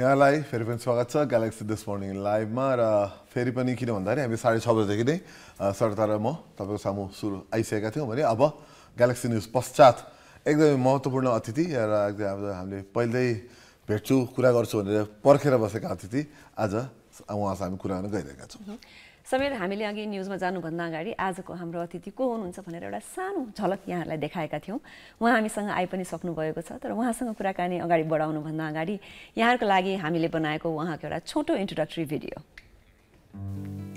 Yeah, live. Very much welcome. Galaxy this morning live. Maar very funny kine bandari. Abhi 6:30 देखे they. 6:30 तब सामु शुरू ऐसे कहते हैं हमारे अब गैलेक्सी न्यूज़ पश्चात एकदम महत्वपूर्ण अतिथि यार हमने पहले ही भेट्छु कुरा गर्छु भनेर पर्खेर बसेका अतिथि आज उहाँसँग हामी कुरा गर्न गइरहेका छौं. समीर हामीले अघि न्यूजमा जानुभन्दा अगाडि आजको हाम्रो अतिथि को हुनुहुन्छ भनेर एउटा सानो झलक यहाँहरुलाई देखाएका थियौं. उहाँ हामीसँग आइ पनि सक्नु भएको छ तर उहाँसँग कुराकानी अगाडि बढाउनु भन्दा अगाडि यहाँहरुको लागि हामीले बनाएको उहाँको एउटा छोटो इन्ट्रोडक्टरी भिडियो.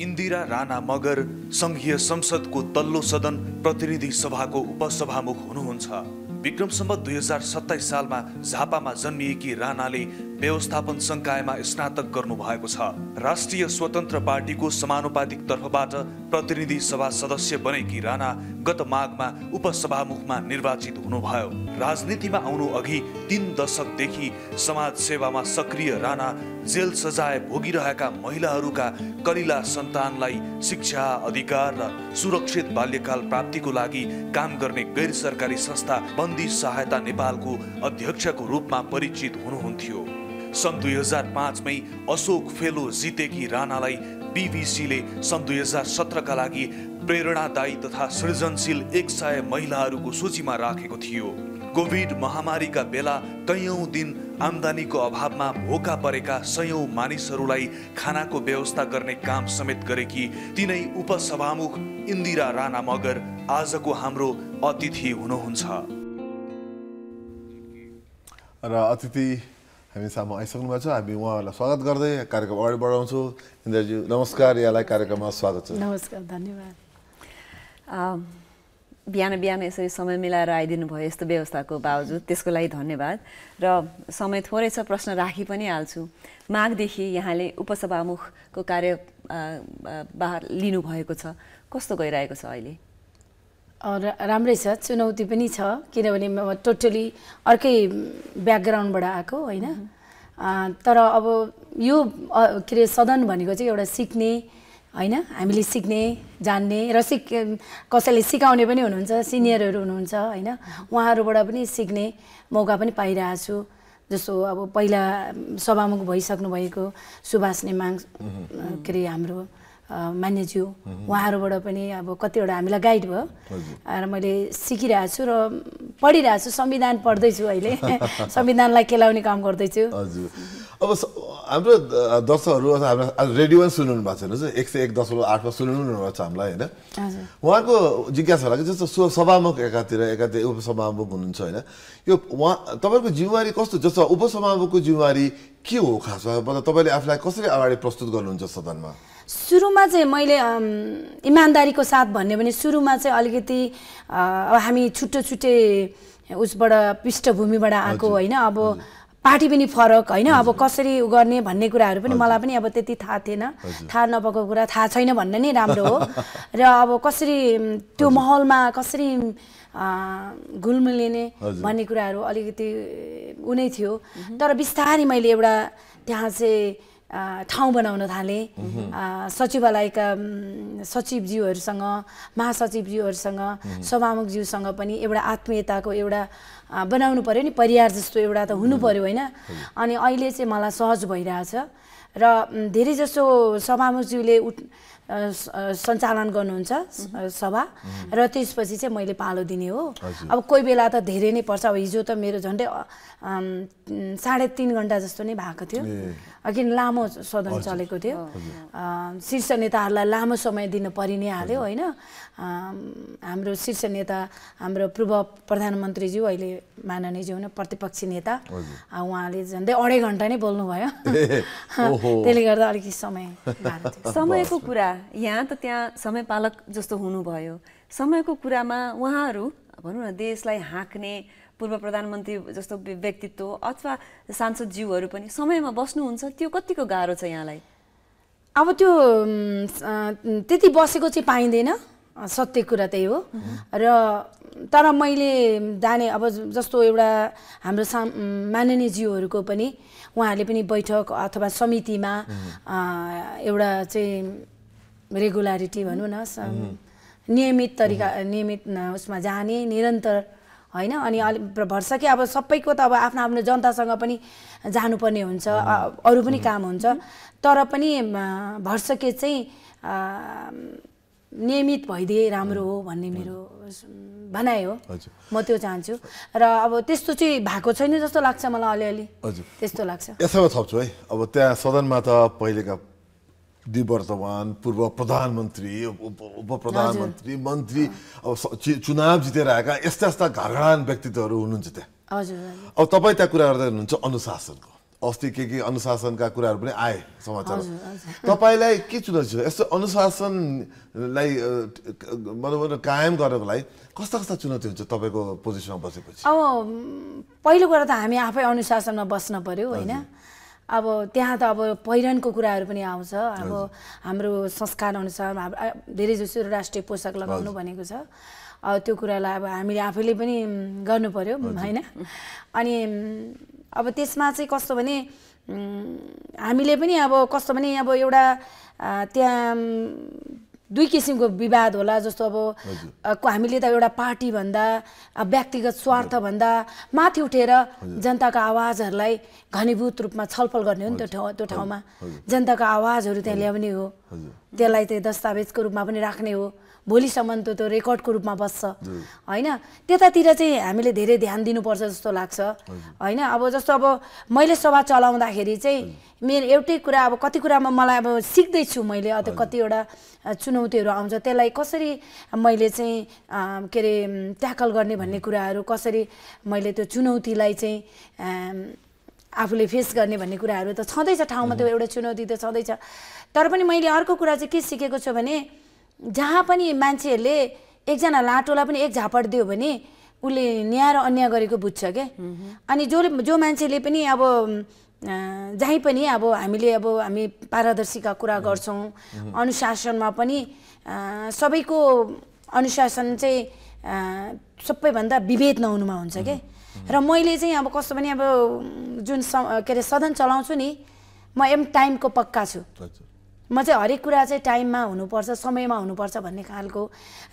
इन्दिरा राणामगर संघीय संसदको तल्लो सदन प्रतिनिधि सभाको उपसभामुख हुनुहुन्छ. विक्रम सम्बत 2027 सालमा झापामा जन्मिएकी राणाले व्यवस्थापन संकायमा स्नातक गर्नु भएको छ. राष्ट्रिय स्वतन्त्र पार्टीको समानुपातिक तर्फबाट प्रतिनिधि सभा सदस्य बनेकी राणा गत माघमा उपसभामुखमा निर्वाचित हुनुभयो. राजनीतिमा आउनु अघि 3 दशकदेखि समाज सेवामा सक्रिय राणा जेल सजाय भोगिरहेका महिलाहरूका कलिला सन्तानलाई शिक्षा, अधिकार र सुरक्षित बाल्यकाल प्राप्तिको लागि काम गर्ने गैर सरकारी संस्था बन्दी सहायता नेपालको अध्यक्षको रूपमा परिचित हुनुहुन्थ्यो. सन् 2005मै अशोक फेलो जितेकी राणालाई बीबीसीले सन् 2017 का लागि प्रेरणादायी तथा सृजनशील 100 महिलाहरूको सूचीमा राखेको थियो. कोभिड महामारी का बेला कैयौं दिन आमदानी को अभाव में भोका परेका सयौं मानिसहरूलाई खाना को व्यवस्था गर्ने काम समेत गरेकी तिनै उपसभामुख इन्दिरा राणामगर आज को हाम्रो अतिथि हुनुहुन्छ. र अतिथि हामी सामु आइसक्नु भएको छ. हामी उहाँहरुलाई स्वागत गर्दै कार्यक्रम अगाडि बढाउँछु. इन्दिराजी नमस्कार, यहाँलाई कार्यक्रममा स्वागत छ. नमस्कार, धन्यवाद. बिहान बिहान यसरी समय मिलाएर आइदिनु भयो यस्तो व्यवस्थाको बावजुद, त्यसको लागि धन्यवाद. र समय थोरै छ, प्रश्न राखी पनि हाल्छु. माघदेखि यहाँले उपसभामुखको कार्य बाहर लिनुभएको छ, कस्तो गइरहेको छ अहिले? राम्रै छ, चुनौती पनि छ किनभने म टोटली अर्कै ब्याकग्राउन्डबाट आएको होइन. तर अब यो के अरे सदन भनेको चाहिँ एउटा सिक्ने होइन, हामीले सिक्ने जान्ने र कसैले सिकाउने पनि हुनुहुन्छ, सिनियरहरू हुनुहुन्छ होइन, उहाँहरूबाट पनि सिक्ने मौका पनि पाइरहेको छु. जस्तो अब पहिला सभामुख भइसक्नु भएको सुभाष नेमाङ के अरे हाम्रो मान्यज्यू, उहाँहरूबाट पनि अब कतिवटा हामीलाई गाइड भयो र मैले सिकिरहेको छु र पढिरहेको छु. संविधान पढ्दैछु अहिले, संविधानलाई केलाउने काम गर्दैछु. हजुर, अब हाम्रो दर्शकहरू रेडियोमा सुन्नु भएको छैन, 101.8 मा सुन्नु भएको छ हामीलाई होइन. उहाँको जिज्ञासा होला कि जस्तो सभामुख एकातिर उपसभामुख हुनुहुन्छ होइन, यो उहाँ तपाईँको जिम्मेवारी कस्तो, जस्तो उपसभामुखको जिम्मेवारी के हो खासमा, तपाईँले आफूलाई कसरी अगाडि प्रस्तुत गर्नुहुन्छ सदनमा? सुरुमा चाहिँ मैले इमान्दारीको साथ भन्ने भने सुरुमा चाहिँ अलिकति अब हामी छुट्टो छुट्टै उसबाट पृष्ठभूमिबाट आएको होइन, अब पार्टी पनि फरक होइन, अब कसरी उ गर्ने भन्ने कुराहरू पनि मलाई पनि अब त्यति थाहा थिएन. थाहा नपाएको कुरा थाहा छैन भन्ने नै राम्रो हो. र अब कसरी त्यो माहौलमा कसरी घुलमिलिने भन्ने कुराहरू अलिकति उनै थियो. तर बिस्तारै मैले एउटा त्यहाँ चाहिँ ठाउँ बनाउन थालेँ. सचिवालयका सचिवज्यूहरूसँग, महासचिवज्यूहरूसँग, सभामुखज्यूसँग पनि एउटा आत्मीयताको एउटा बनाउनु पर्यो नि, परिवार जस्तो एउटा त हुनु पर्यो होइन. अनि अहिले चाहिँ मलाई सहज भइरहेछ र धेरै जसो सभामुखज्यूले सञ्चालन गर्नुहुन्छ सभा र त्यसपछि चाहिँ मैले पालो दिने हो. अब कोही बेला त धेरै नै पर्छ, अब हिजो त मेरो झन्डै 3.5 घण्टा जस्तो नै भएको थियो किन लामो सदन चलेको थियो. शीर्ष नेताहरूलाई लामो समय दिन परि नै हाल्यो होइन. हाम्रो शीर्ष नेता हाम्रो पूर्व प्रधानमन्त्रीज्यू अहिले माननीयज्यू नै प्रतिपक्षी नेता, उहाँले झन्डै 2.5 घण्टा नै बोल्नुभयो. त्यसले गर्दा अलिकति समयको कुरा यहाँ त त्यहाँ समय पालक जस्तो हुनुभयो. समयको कुरामा उहाँहरू भनौँ न देशलाई हाँक्ने पूर्व प्रधानमन्त्री जस्तो व्यक्तित्व अथवा सांसदज्यूहरू पनि समयमा बस्नुहुन्छ, त्यो कतिको गाह्रो छ यहाँलाई? अब त्यो त्यति बसेको चाहिँ पाइँदैन, सत्य कुरा त्यही हो. र तर मैले जाने अब जस्तो एउटा हाम्रो माननीयज्यूहरूको पनि उहाँहरूले पनि बैठक अथवा समितिमा एउटा चाहिँ रेगुलारिटी भनौँ न, नियमित तरिका नियमित उसमा जाने, निरन्तर होइन अनि भर्छ कि अब सबैको त अब आफ्नो आफ्नो जनतासँग पनि जानुपर्ने हुन्छ अरु पनि काम हुन्छ तर पनि भर्छ के चाहिँ नियमित भइदिए राम्रो हो भन्ने मेरो भनाइ हो म त्यो चाहन्छु र अब त्यस्तो चाहिँ भएको छैन जस्तो लाग्छ मलाई अलिअलि त्यस्तो लाग्छ यसमा थप्छु है अब त्यहाँ सदनमा त पहिलेका वर्तमान पूर्व प्रधानमन्त्री उप प्रधानमन्त्री मन्त्री चुनाव जितेर आएका यस्ता यस्ता घरघरान व्यक्तित्वहरू हुनुहुन्छ त्यहाँ हजुर अब तपाई त्यहाँ कुरा गर्दै हुनुहुन्छ अनुशासनको अस्ति के अनुशासनका कुराहरू पनि आए समाचार तपाईलाई के चुनौती छ यस्तो अनुशासनलाई मनोबल कायम गर्नको लागि कस्ता कस्ता चुनौती हुन्छ तपाईको पोजिसनमा बसेपछि अब पहिलो कुरा त हामी आफै अनुशासनमा बस्न पर्यो हैन अब त्यहाँ त अब पहिरनको कुराहरु पनि आउँछ अब हाम्रो संस्कार अनुसार धेरै जसो राष्ट्रिय पोशाक लगाउनु भनेको छ त्यो कुरालाई अब हामीले आफैले पनि गर्नु पर्यो हैन अनि अब त्यसमा चाहिँ कस्तो भने हामीले पनि अब कस्तो भने अब एउटा त्यहाँ दुई किसिमको विवाद होला जस्तो अब हामीले त एउटा पार्टी भन्दा व्यक्तिगत स्वार्थ भन्दा माथि उठेर जनताको आवाजहरुलाई घनीभूत रूपमा छलफल गर्ने हो नि त्यो ठाउँमा जनताको आवाजहरु त्यहाँ ल्याउने हो त्यसलाई चाहिँ दस्तावेजको रूपमा पनि राख्ने हो भोलिसम्म त्यो रेकर्डको रूपमा बस्छ हैन त्यतातिर चाहिँ हामीले धेरै ध्यान दिनुपर्छ जस्तो लाग्छ हैन अब जस्तो अब मैले सभा चलाउँदाखेरि चाहिँ मेरो एउटै कुरा अब कति कुरामा मलाई अब सिक्दै छु मैले अझ कतिवटा चुनौतीहरू आउँछ त्यसलाई कसरी मैले चाहिँ के रे ट्याकल गर्ने भन्ने कुराहरू कसरी मैले त्यो चुनौतीलाई चाहिँ आफूले फेस गर्ने भन्ने कुराहरू त छँदैछ ठाउँमा त्यो एउटा चुनौती त छँदैछ तर पनि मैले अर्को कुरा चाहिँ के सिकेको छु भने जहाँ पनि मान्छेहरूले एकजना लाटोलाई पनि एक झापड दियो भने उले न्याय र अन्याय गरेको बुझ्छ के अनि जो मान्छेले पनि अब जहाँ पनि अब हामीले हामी पारदर्शिता कुरा गर्छौं अनुशासनमा पनि सबैको अनुशासन चाहिँ सबैभन्दा विभेद नहुनुमा हुन्छ के र मैले चाहिँ अब कस्तो भने अब जुन के रे सदन चलाउँछु नि म एम टाइमको पक्का छु म चाहिँ हरेक कुरा चाहिँ टाइममा हुनुपर्छ समयमा हुनुपर्छ भन्ने खालको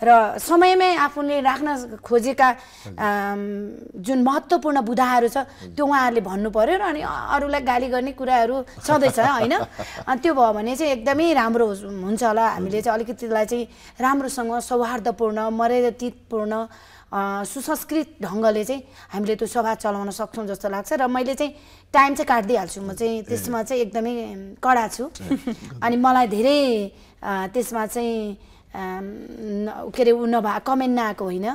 र समयमै आफूले राख्न खोजेका जुन महत्त्वपूर्ण बुदाहरू छ त्यो उहाँहरूले भन्नु पर्यो र अनि अरूलाई गाली गर्ने कुराहरू सधैँ छ हैन अनि त्यो भयो भने चाहिँ एकदमै राम्रो हुन्छ होला हामीले चाहिँ अलिकतिलाई चाहिँ राम्रोसँग सौहार्दपूर्ण मर्यादितपूर्ण सुसंस्कृत ढंगले चाहिँ हामीले त्यो सभा चलाउन सक्छौं जस्तो लाग्छ र मैले चाहिँ टाइम चाहिँ काट्दै हाल्छु म चाहिँ त्यसमा चाहिँ एकदमै कडा छु अनि मलाई धेरै त्यसमा चाहिँ के रे कमेन्ट नआएको होइन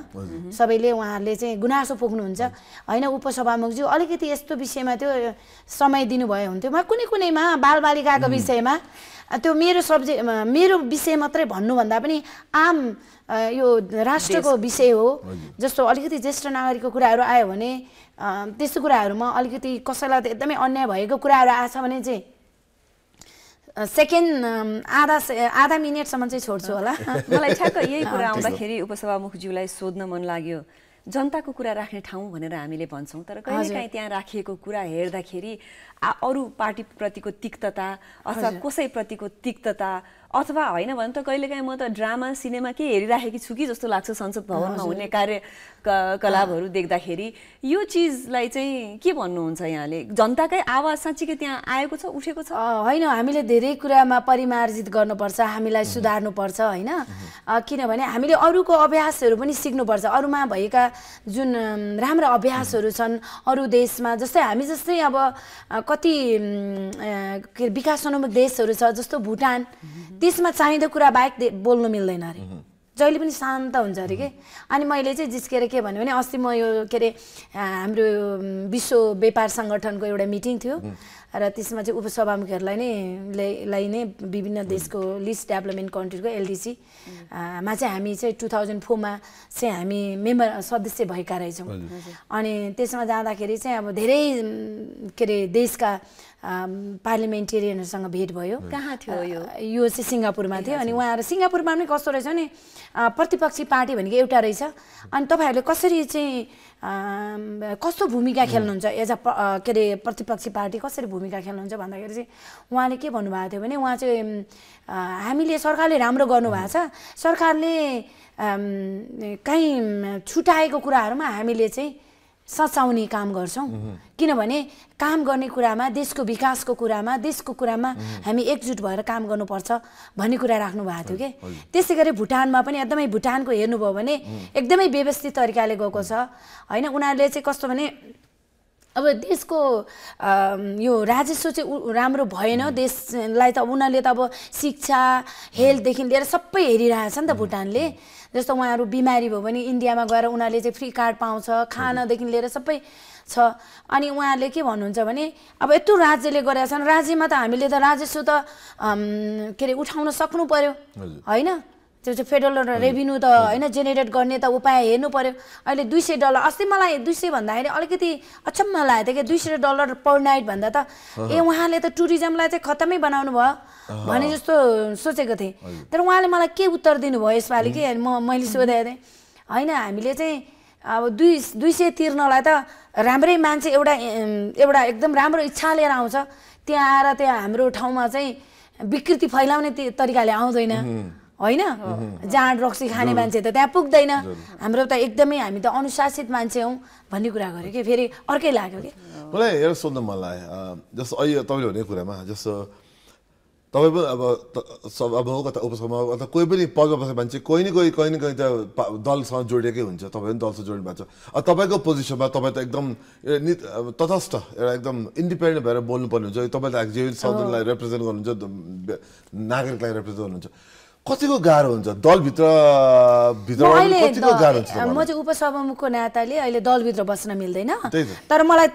सबैले उहाँहरूले चाहिँ गुनासो पोख्नुहुन्छ हैन उपसभामुखज्यू अलिकति यस्तो विषयमा त्यो समय दिनुभयो हुन्थ्यो म कुनै कुनैमा बालबालिकाको विषयमा त्यो मेरो सब्जेक्ट मेरो विषय मात्रै भन्नु भन्दा पनि आम यो राष्ट्रको विषय हो जस्तो अलिकति ज्येष्ठ नागरिकको कुराहरू आयो भने त्यस्तो कुराहरुमा अलिकति कसैलाई त एकदमै अन्याय भएको कुराहरू आछ भने चाहिँ सेकेन्ड आधा मिनेटसम्म चाहिँ छोड्छु होला मलाई ठ्याक्क यही कुरा आउँदाखेरि उपसभामुखज्यूलाई सोध्न मन लाग्यो जनताको कुरा राख्ने ठाउँ भनेर हामीले भन्छौं तर कहिलेकाहीँ त्यहाँ राखिएको कुरा हेर्दाखेरि अरू पार्टीप्रतिको तिक्तता अथवा कसैप्रतिको तिक्तता अथवा हैन भने त कहिलेकाहीँ म त ड्रामा सिनेमा के हेरिराखेकी छु कि जस्तो लाग्छ संसद भवनमा हुने कार्यकलापहरू देख्दाखेरि यो चीजलाई चाहिँ के भन्नुहुन्छ यहाँले जनताकै आवाज साच्चै त्यहाँ आएको छ उठेको छ हैन हामीले धेरै कुरामा परिमार्जित गर्नुपर्छ हामीलाई सुधार्नुपर्छ हैन किनभने हामीले अरूको अभ्यासहरू पनि सिक्नुपर्छ अरूमा भएका जुन राम्रो अभ्यासहरू छन् अरू देशमा जस्तै हामी जस्तै अब कति विकासोन्मुख देशहरू छ जस्तो भुटान त्यसमा चाहिँदो कुरा बाहेक बोल्नु मिल्दैन अरे जहिले पनि शान्त हुन्छ अरे के अनि मैले चाहिँ जिस्केर के भन्यो भने अस्ति म यो के रे हाम्रो विश्व व्यापार संगठनको एउटा मिटिङ थियो र त्यसमा चाहिँ उपसभामुखहरूलाई नै विभिन्न देशको लिस्ट डेभलपमेन्ट कन्ट्रीको एलडीसी मा चाहिँ हामी चाहिँ 2004 मा चाहिँ हामी मेम्बर सदस्य भएका रहेछौं अनि त्यसमा जाँदाखेरि चाहिँ अब धेरै के रे देशका parliamentarianहरुसँग भेट भयो कहाँ थियो यो यो चाहिँ सिंगापुरमा थियो अनि उहाँहरु सिंगापुरमा पनि कस्तो रहेछ नि प्रतिपक्षी पार्टी भनेको एउटा रहेछ अनि तपाईहरुले कसरी चाहिँ कस्तो भूमिका खेल्नुहुन्छ एज अ के रे प्रतिपक्षी पार्टी कसरी भूमिका खेल्नुहुन्छ भन्दाखेरि चाहिँ उहाँले के भन्नुभएको थियो भने उहाँ चाहिँ हामीले सरकारले राम्रो गर्नु भएको छ सरकारले कहीं छुटाएको कुराहरुमा हामीले चाहिँ सचाउने काम गर्छौं किनभने काम गर्ने कुरामा देशको कुरामा हामी एकजुट भएर काम गर्नुपर्छ भन्ने कुरा राख्नु भएको थियो के त्यसैगरी भुटानमा पनि एकदमै भुटानको हेर्नुभयो भने एकदमै व्यवस्थित तरिकाले गएको छ हैन उनीहरुले चाहिँ कस्तो भने अब देशको यो राजस्व चाहिँ राम्रो भएन देशलाई त उनीहरुले त अब शिक्षा हेल्थ देखि लिएर सबै हेरिरहेछन् नि त भुटानले जस्तो उहाँहरु बिमारी भयो भने इन्डियामा गएर उनीहरुले चाहिँ फ्री कार्ड पाउँछ खाना देखि लिएर सबै छ अनि उहाँहरुले के भन्नुहुन्छ भने अब यत्रो राज्यले गरेछन् राज्यमा त हामीले त राजस्व त के रे उठाउन सक्नु पर्यो हैन त्यो चाहिँ फेडरल रेभिन्यू त हैन जेनेरेट गर्ने त उपाय हेर्नु पर्यो अहिले $200 अस्ति मलाई 200 भन्दाखेरि अलिकति अचम्म लाग्यो के $200 पर नाइट भन्दा त ए उहाँले त टुरिज्मलाई चाहिँ खतमै बनाउनु भयो भने जस्तो सोचेको थिए तर उहाँले मलाई के उत्तर दिनुभयो यसपाली के मैले सोधेथे हैन हामीले चाहिँ अब 200 तिर्नलाई त राम्रै मान्छे एउटा एकदम राम्रो इच्छा लिएर आउँछ त्यहाँ आएर त्यहाँ हाम्रो ठाउँमा चाहिँ विकृति फैलाउने तरिकाले आउँदैन होइन जाँड रक्सी खाने मान्छे त त्यहाँ पुग्दैन हाम्रो त एकदमै हामी त अनुशासित मान्छे हौ भन्ने कुरा गरे के फेरि अर्कै लाग्यो के मलाई एउटा सोध्न मन लाग्यो जस्तो अहिले तपाईले भने कुरामा जस्तो तपाई पनि अब सभामुख अथवा उपसभामुख अथवा कुनै पनि पदमा बसेको मान्छे कोही न कोही त दलसँग जोडिएकै हुन्छ तपाई पनि दलसँग जोडिनु भएको छ अब तपाईको पोजिसनमा तपाई त एकदम तटस्थ एउटा एकदम इन्डिपेन्डेन्ट भएर बोल्नु पर्ने हुन्छ तपाई त एक्चुअली सदनलाई रिप्रेजेन्ट गर्नुहुन्छ नागरिकलाई रिप्रेजेन्ट गर्नुहुन्छ कतिको गाह्रो हुन्छ दलभित्र कतिको गाह्रो हुन्छ म चाहिँ उपसभामुखको नाताले अहिले दलभित्र बस्न मिल्दैन तर मलाई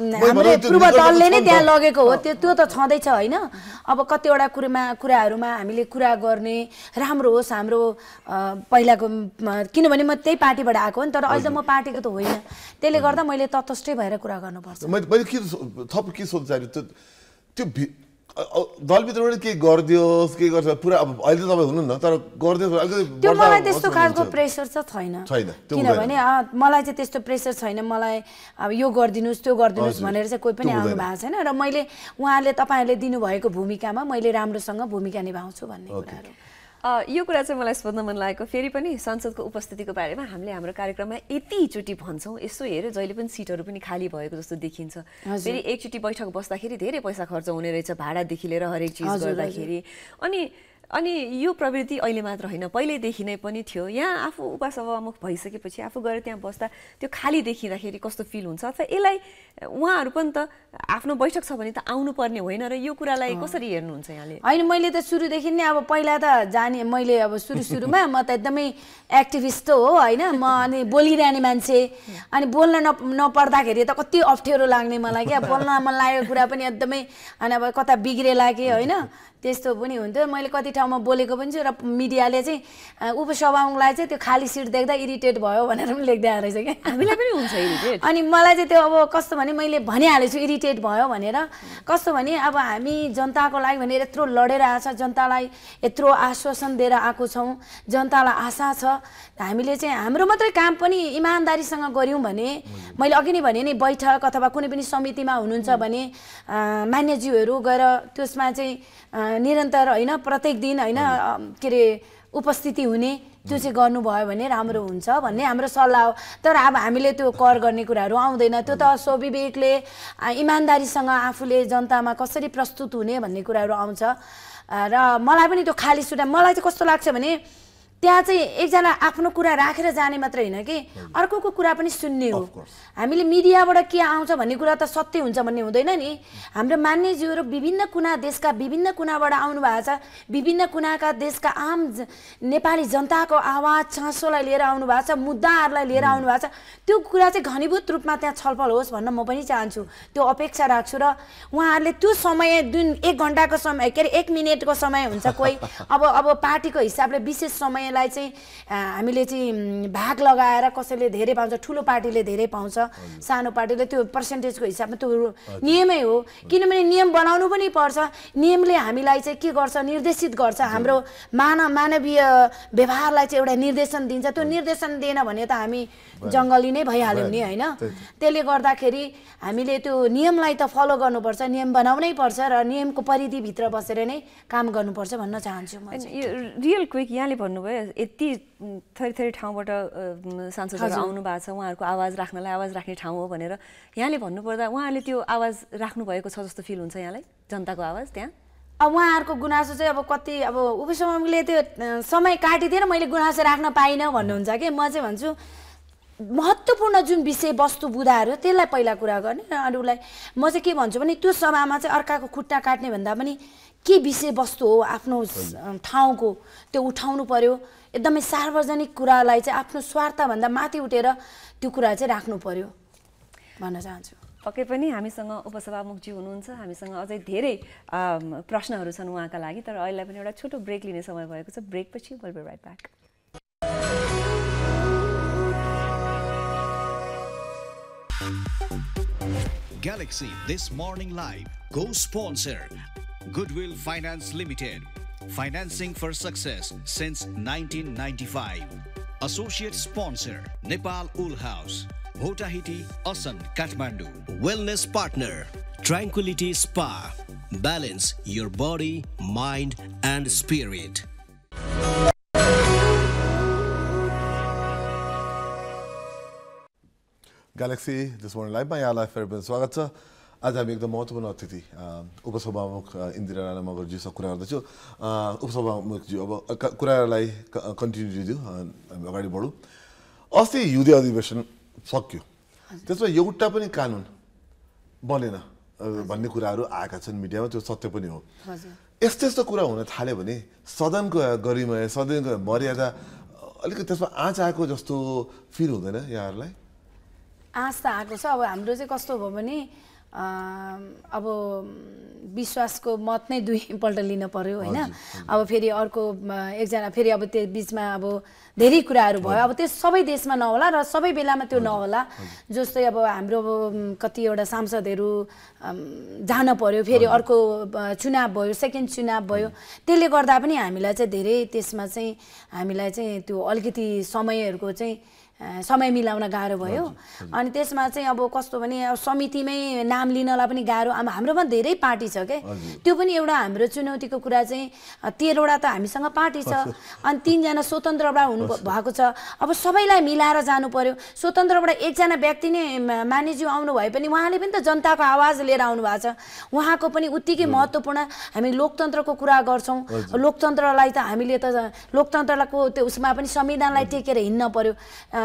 हाम्रो पूर्व दलले नै त्यहाँ लगेको हो त्यो त छँदैछ हैन अब कतिवटा कुराहरुमा हामीले कुरा गर्ने राम्रो होस् हाम्रो पहिलाको किनभने म त्यही पार्टीबाट आएको हो नि तर अहिले त म पार्टीको त होइन त्यसले गर्दा मैले तटस्थै भएर कुरा गर्नुपर्छ मैले के थप के सोच्दै त्यो दलभित्रबाट के गर्दियोस् के गर्छ पुरा अब अहिले त तपाई हुनु न तर गर्दियोस् अलिकति त्यो मलाई त्यस्तो खासको प्रेसर चाहिँ छैन किनभने मलाई चाहिँ त्यस्तो प्रेसर छैन मलाई अब यो गरिदिनुस् त्यो गरिदिनुस् भनेर चाहिँ कोही पनि आउनु भएको छैन र मैले उहाँले तपाईहरुले दिनुभएको भूमिकामा मैले राम्रोसँग भूमिका निभाउँछु भन्ने कुराहरु यो कुरा चाहिँ मलाई सोध्न मन लागेको फेरि पनि संसदको उपस्थितिको बारेमा हामीले हाम्रो कार्यक्रममा यतिचोटी भन्छौं यसो हेरे जहिले पनि सिटहरु पनि खाली भएको जस्तो देखिन्छ फेरि एकचोटी बैठक बस्दाखेरि धेरै पैसा खर्च हुने रहेछ भाडा देखि लिएर हरेक चीज गर्दाखेरि अनि अनि यो प्रवृत्ति अहिले मात्र हैन पहिलेदेखि नै पनि थियो यहाँ आफू उपसभामुख भइसकेपछि आफू गएर त्यहाँ बस्दा त्यो खाली देखिदाखेरि कस्तो फिल हुन्छ अथवा एलाई उहाँहरु पनि त आफ्नो बैठक छ भने त आउनु पर्ने होइन र यो कुरालाई कसरी हेर्नुहुन्छ यहाँले हैन मैले त सुरुदेखि नै अब पहिला त जाने मैले अब सुरुमा म त एकदमै एक्टिभिस्ट हो हैन म अनि बोलिरहने मान्छे अनि बोल्न नपर्दाखेरि त कति अप्ठ्यारो लाग्ने मलाई के बोल्न मन लागेको कुरा पनि एकदमै अनि अब कता बिग्रेला के हैन त्यस्तो पनि हुन्छ मैले कति ठाउँमा बोलेको पनि छु र मिडियाले चाहिँ उपसभामुखलाई चाहिँ त्यो खाली सिट देख्दा इरिटेट भयो भनेर पनि लेख्दै आएर छ के हामीलाई पनि हुन्छ इरिटेट अनि मलाई चाहिँ त्यो अब कस्तो भने मैले भनिहाले छु इरिटेट भयो भनेर कस्तो भने अब हामी जनताको लागि भनेर यत्रो लडेर आछ जनतालाई यत्रो आश्वासन दिएर आको छौं जनतालाई आशा छ हामीले चाहिँ हाम्रो मात्रै काम पनि इमानदारीसँग गर्यौं भने मैले अघि नै भने नि बैठक अथवा कुनै पनि समितिमा हुनुहुन्छ भने मान्यज्यूहरु गएर त्यसमा चाहिँ निरन्तर हैन प्रत्येक दिन हैन के रे उपस्थिति हुने त्यो चाहिँ गर्नु भयो भने राम्रो हुन्छ भन्ने हाम्रो सल्लाह हो तर अब हामीले त्यो कर गर्ने कुराहरु आउँदैन त्यो त स्वविवेकले इमानदारीसँग आफूले जनतामा कसरी प्रस्तुत हुने भन्ने कुराहरु आउँछ र मलाई पनि त्यो खाली सुटा मलाई चाहिँ कस्तो लाग्छ भने त्यहाँ चाहिँ एकजना आफ्नो कुरा राखेर जाने मात्र हैन के अर्कोको कुरा पनि सुन्ने हो हामीले मिडियाबाट के आउँछ भन्ने कुरा त सत्य हुन्छ भन्ने हुँदैन नि हाम्रो मान्यज्यूहरु विभिन्न कुना देशका विभिन्न कुनाबाट आउनु भएको छ विभिन्न कुनाका देशका आम नेपाली जनताको आवाज चासोलाई लिएर आउनु भएको छ मुद्दाहरुलाई लिएर आउनु भएको छ त्यो कुरा चाहिँ घनीभूत रूपमा त्यहाँ छलफल होस् भन्न म पनि चाहन्छु त्यो अपेक्षा राख्छु र उहाँहरुले त्यो समय दिन 1 घण्टाको समय के रे 1 मिनेटको समय हुन्छ कोही अब पार्टीको हिसाबले विशेष समय यसलाई चाहिँ हामीले चाहिँ भाग लगाएर कसैले धेरै पाउँछ ठूलो पार्टीले धेरै पाउँछ सानो पार्टीले त्यो पर्सेन्टेजको हिसाबमा त्यो नियमै हो किनभने नियम बनाउनु पनि पर्छ नियमले हामीलाई चाहिँ के गर्छ निर्देशित गर्छ हाम्रो मानवीय व्यवहारलाई चाहिँ एउटा निर्देशन दिन्छ त्यो निर्देशन दिएन भने त हामी जंगली नै भइहाल्यौ नि हैन त्यसले गर्दाखेरि हामीले त्यो नियमलाई त फलो गर्नुपर्छ नियम बनाउनै पर्छ र नियमको परिधि भित्र बसेर नै काम गर्नुपर्छ भन्न चाहन्छु म रियल क्विक यहाँले भन्नुभयो यति थरी ठाउँबाट सांसदहरु आउनु भएको छ उहाँहरुको आवाज राख्नलाई आवाज राख्ने ठाउँ हो भनेर यहाँले भन्नु पर्दा उहाँले त्यो आवाज राख्नु भएको छ जस्तो फिल हुन्छ यहाँलाई जनताको आवाज त्यहाँ अब उहाँहरुको गुनासो चाहिँ अब कति अब उपसभामुखले त्यो समय काटिदिएर मैले गुनासो राख्न पाइन भन्नुहुन्छ के म चाहिँ भन्छु महत्त्वपूर्ण जुन विषय वस्तु बुदाहरु त्यसलाई पहिला कुरा गर्ने र अरूलाई म चाहिँ के भन्छु भने त्यो सभामा चाहिँ अर्काको खुट्टा काट्ने भन्दा पनि के विषय वस्तु हो आफ्नो ठाउँको त्यो उठाउनु पर्यो एकदमै सार्वजनिक कुरालाई चाहिँ आफ्नो स्वार्थ भन्दा माथि उठेर त्यो कुरा चाहिँ राख्नु पर्यो भन्न चाहन्छु पक्कै पनि हामीसँग उपसभामुख जी हुनुहुन्छ हामीसँग अझै धेरै प्रश्नहरु छन् उहाँका लागि तर अहिले पनि एउटा छोटो ब्रेक लिने समय भएको छ ब्रेकपछि we'll be right back Galaxy This Morning Live co-sponsor Goodwill Finance Limited Financing for Success since 1995 Associate Sponsor Nepal Wool House Bhotahiti Asan Kathmandu Wellness Partner Tranquility Spa Balance your body, mind and spirit Galaxy This Morning Live my live friends स्वागत छ आज हामी एकदम महत्त्वपूर्ण अतिथि उपसभामुख इन्दिरा राणामगर जी सँग कुरा गर्दैछु उपसभामुख जी अब कुरालाई कन्टिन्यु दिदियौ हामी अगाडि बढौं अस्ति युदे अधिवेशन सक्यो त्यसमा एउटा पनि कानुन बनेन भन्ने कुराहरु आएका छन् मिडियामा त्यो सत्य पनि हो यस्तो यस्तो कुरा हुन थाल्यो भने सदनको गरिमा सदनको मर्यादा अलिकति त्यसमा आँच आएको जस्तो फिल हुँदैन यहाँहरुलाई आस्था आको छ अब हाम्रो चाहिँ कस्तो भयो भने अब विश्वासको मत नै दुई पल्ट लिन पर्यो हैन अब फेरि अर्को एकजना फेरि अब त्यो बीचमा अब धेरै कुराहरु भयो अब त्यो सबै देशमा नहोला र सबै बेलामा त्यो नहोला जस्तै अब हाम्रो कति एउटा सांसदहरु जान पर्यो फेरि अर्को चुनाव भयो सेकेन्ड चुनाव भयो त्यसले गर्दा पनि हामीलाई चाहिँ धेरै त्यसमा चाहिँ हामीलाई चाहिँ त्यो अलिकति समयहरुको चाहिँ समय मिलाउन गाह्रो भयो अनि त्यसमा चाहिँ अब कस्तो भने समितिमै नाम लिनला पनि गाह्रो हाम्रोमा धेरै पार्टी छ के त्यो पनि एउटा हाम्रो चुनौतीको कुरा चाहिँ 13 वटा त हामीसँग पार्टी छ अनि 3 जना स्वतन्त्रबाट हुनु भएको छ अब सबैलाई मिलाएर जानु पर्यो स्वतन्त्रबाट एकजना व्यक्ति नै मानिज्यू आउनु भए पनि उहाँले पनि त जनताको आवाज लिएर आउनु भएको छ उहाँको पनि उतिकै महत्त्वपूर्ण हामी लोकतन्त्रको कुरा गर्छौं लोकतन्त्रलाई त हामीले त लोकतन्त्रको त्यो उसमा पनि संविधानलाई टेकेर हिन्न पर्यो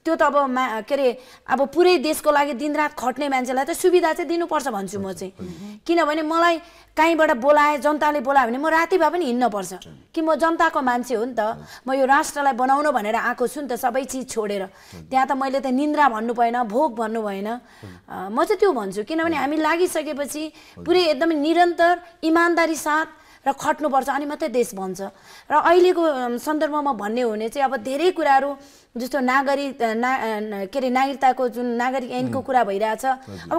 त्यो त अब के रे अब पुरै देशको लागि दिनरात खट्ने मान्छेलाई त सुविधा चाहिँ दिनुपर्छ भन्छु म चाहिँ किनभने मलाई काहीबाट बोलाए जनताले बोलायो भने म राति भए पनि हिन्न पर्छ कि म जनताको मान्छे हो नि त म यो राष्ट्रलाई बनाउन भनेर आको छु नि त सबै चीज छोडेर त्यहाँ त मैले त निन्द्रा भन्नु भएन भोक भन्नु भएन म चाहिँ त्यो भन्छु किनभने हामी लागिसकेपछि पुरै एकदम निरन्तर इमानदारी साथ र खट्नुपर्छ अनि मात्रै देश बन्छ र अहिलेको सन्दर्भमा भन्ने हुने चाहिँ अब धेरै कुराहरु जस्तो नागरिक के रे नागरिकताको जुन नागरिक ऐनको कुरा भइराछ अब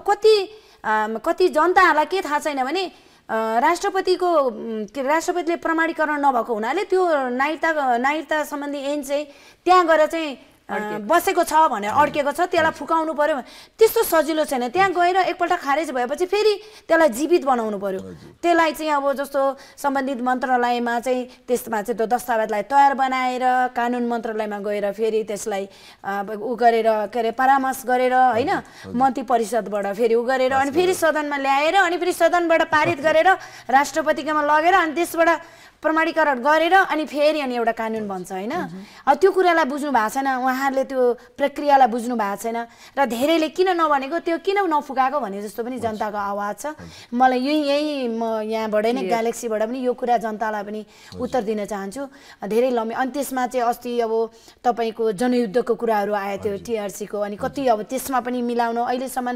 कति जनताहरुलाई के थाहा छैन भने राष्ट्रपतिले प्रमाणीकरण नभएको हुनाले त्यो नागरिकता सम्बन्धी ऐन चाहिँ त्यहाँ गएर चाहिँ बसेको छ भनेर अड्केको छ त्यसलाई फुकाउनु पर्यो त्यस्तो सजिलो छैन त्यहाँ गएर एकपल्ट खारेज भएपछि फेरि त्यसलाई जीवित बनाउनु पर्यो त्यसलाई चाहिँ अब जस्तो सम्बन्धित मन्त्रालयमा चाहिँ त्यसमा चाहिँ त्यो दस्तावेजलाई तयार बनाएर कानुन मन्त्रालयमा गएर फेरि त्यसलाई उ गरेर के रे परामर्श गरेर हैन मन्त्री परिषदबाट फेरि उ गरेर अनि फेरि सदनमा ल्याएर अनि फेरि सदनबाट पारित गरेर राष्ट्रपतिकामा लगेर अनि त्यसबाट प्रमाणीकरण गरेर अनि फेरि अनि एउटा कानुन बन्छ हैन अब त्यो कुरालाई बुझ्नु भएको छैन उहाँ उहाँहरूले त्यो प्रक्रियालाई बुझ्नु भएको छैन र धेरैले किन नभनेको त्यो किन नफुकाको भने जस्तो पनि जनताको आवाज छ मलाई यही म यहाँबाट नै ग्यालेक्सीबाट पनि यो कुरा जनतालाई पनि उत्तर दिन चाहन्छु धेरै लम्बी अनि त्यसमा चाहिँ अस्ति अब तपाईको जनयुद्धको कुराहरु आए त्यो टीआरसी को अनि कति अब त्यसमा पनि मिलाउन अहिले सम्म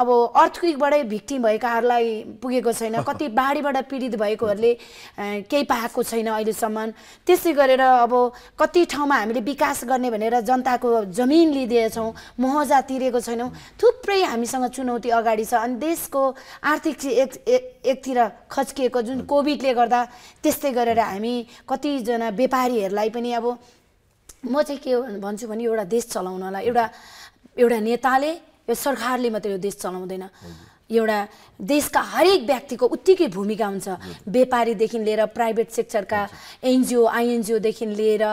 अब अर्थक्वेकबाटै भिक्टिम भएकाहरुलाई पुगेको छैन कति बाढीबाट पीडित भएकोहरुले केही पाएको छैन अहिले सम्म त्यसै गरेर अब कति ठाउँमा हामीले विकास गर्ने भनेर जनताको जमिन लिदिए छौं मोहजा तिरेको छैनौं थुप्रै हामीसँग चुनौती अगाडि छ अनि देशको आर्थिक एकतिर खच्किएको जुन कोभिडले गर्दा त्यस्तै गरेर हामी कति जना व्यापारीहरुलाई पनि अब म चाहिँ के भन्छु भने एउटा देश चलाउनलाई एउटा नेताले यो सरकारले मात्र यो देश चलाउँदैन एउटा देशका हरेक व्यक्तिको उत्तिकै भूमिका हुन्छ व्यापारी देखि लिएर प्राइभेट सेक्टरका एनजीओ आईएनजीओ देखि लिएर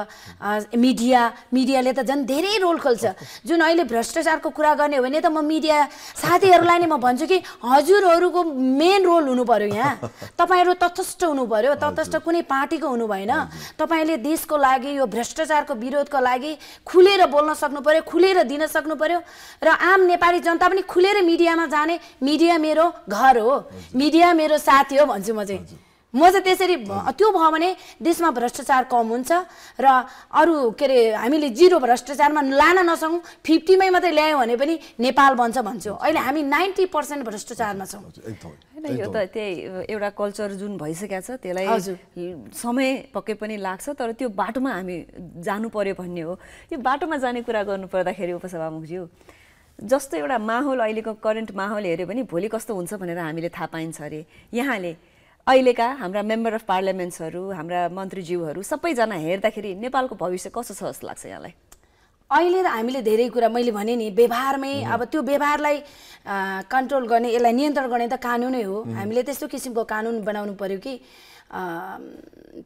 मिडियाले त जन धेरै रोल खेल्छ जुन अहिले भ्रष्टाचारको कुरा गर्ने हो भने त म मिडिया साथीहरुलाई नै म भन्छु कि हजुरहरुको मेन रोल हुनु पर्यो यहाँ तपाईहरु तटस्थ हुनु पर्यो तटस्थ कुनै पार्टीको हुनु भएन तपाईले देशको लागि यो भ्रष्टाचारको विरोधको लागि खुलेर बोल्न सक्नु पर्यो खुलेर दिन सक्नु पर्यो र आम नेपाली जनता पनि खुलेर मिडियामा जाने मिडिया मेरो घर हो मिडिया मेरो साथी हो भन्छु म चाहिँ त्यसरी त्यो भयो भने देशमा भ्रष्टाचार कम हुन्छ र अरु के रे हामीले जीरो भ्रष्टाचारमा लान नसकौं 50 मै मात्र ल्यायो भने पनि नेपाल बन्छ भन्छु अहिले हामी 90% भ्रष्टाचारमा छौं हैन यो त त्यही एउटा कल्चर जुन भइसक्या छ त्यसलाई समय पक्कै पनि लाग्छ तर त्यो बाटोमा हामी जानु पर्यो भन्ने हो यो बाटोमा जाने कुरा गर्नु पर्दाखेरि उपसभामुख ज्यू जस्तो एउटा माहौल अहिलेको करेन्ट माहौल हेर्यो भने भोलि कस्तो हुन्छ भनेर हामीले थाहा पाइन्छ अरे यहाँले अहिलेका हाम्रा मेम्बर अफ पार्लियामेन्ट्सहरु हाम्रा मन्त्रीज्यूहरु सबैजना हेर्दाखेरि नेपालको भविष्य कस्तो छ जस्तो लाग्छ यहाँलाई अहिले हामीले धेरै कुरा मैले भने नि व्यवहारमै अब त्यो व्यवहारलाई कन्ट्रोल गर्ने यसलाई नियन्त्रण गर्ने त कानुनै हो हामीले त्यस्तो किसिमको कानुन बनाउनु पर्यो कि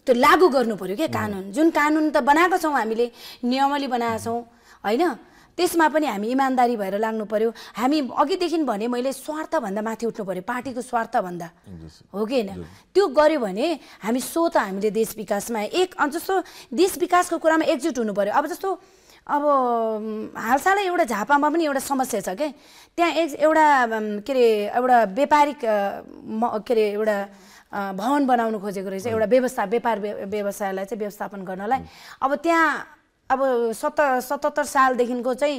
त्यो लागू गर्नु पर्यो के कानुन जुन कानुन त बनाएको छौं हामीले नियमले बनाएको छौं हैन त्यसमा पनि हामी इमानदारी भएर लाग्नु पर्यो हामी अघिदेखि भने मैले स्वार्थ भन्दा माथि उठ्नु पर्यो पार्टीको स्वार्थ भन्दा हो कि हैन त्यो गर्यो भने हामी सोच हामीले देश विकासमा एक जस्तो देश विकासको कुरामा एकजुट हुनु पर्यो अब जस्तो अब हालसालै एउटा झापामा पनि एउटा समस्या छ के त्यहाँ एउटा के रे एउटा व्यापारिक के रे एउटा भवन बनाउन खोजेको रहेछ एउटा व्यवसाय व्यापार व्यवसायलाई चाहिँ व्यवस्थापन गर्नलाई अब त्यहाँ अब ७७ सालदेखिको चाहिँ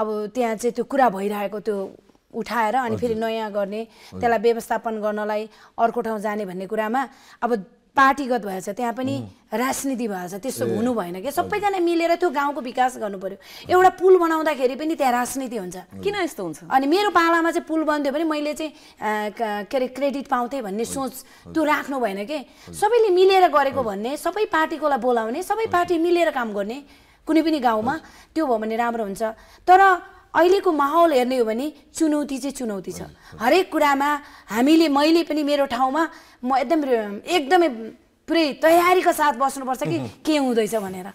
अब त्यहाँ चाहिँ त्यो कुरा भइरहेको त्यो उठाएर अनि फेरि नयाँ गर्ने त्यसलाई व्यवस्थापन गर्नलाई अर्को ठाउँ जाने भन्ने कुरामा अब पार्टीगत भएछ त्यहाँ पनि राजनीति भएछ त्यस्तो हुनु भएन के सबैजना मिलेर त्यो गाउँको विकास गर्नु पर्यो एउटा पुल बनाउँदाखेरि पनि त्यहाँ राजनीति हुन्छ किन यस्तो हुन्छ अनि मेरो पालामा चाहिँ पुल बन्दियो भने मैले चाहिँ के रे क्रेडिट पाउँथे भन्ने सोच त्यो राख्नु भएन के सबैले मिलेर गरेको भन्ने सबै पार्टीकोलाई बोलाउने सबै पार्टी मिलेर काम गर्ने कुनै पनि गाउँमा त्यो भयो भने राम्रो हुन्छ तर अहिलेको माहौल हेर्ने हो भने चुनौती चाहिँ चुनौती छ हरेक कुरामा हामीले मैले पनि मेरो ठाउँमा म एकदमै पुरै तयारीका साथ बस्नुपर्छ कि के हुँदैछ भनेर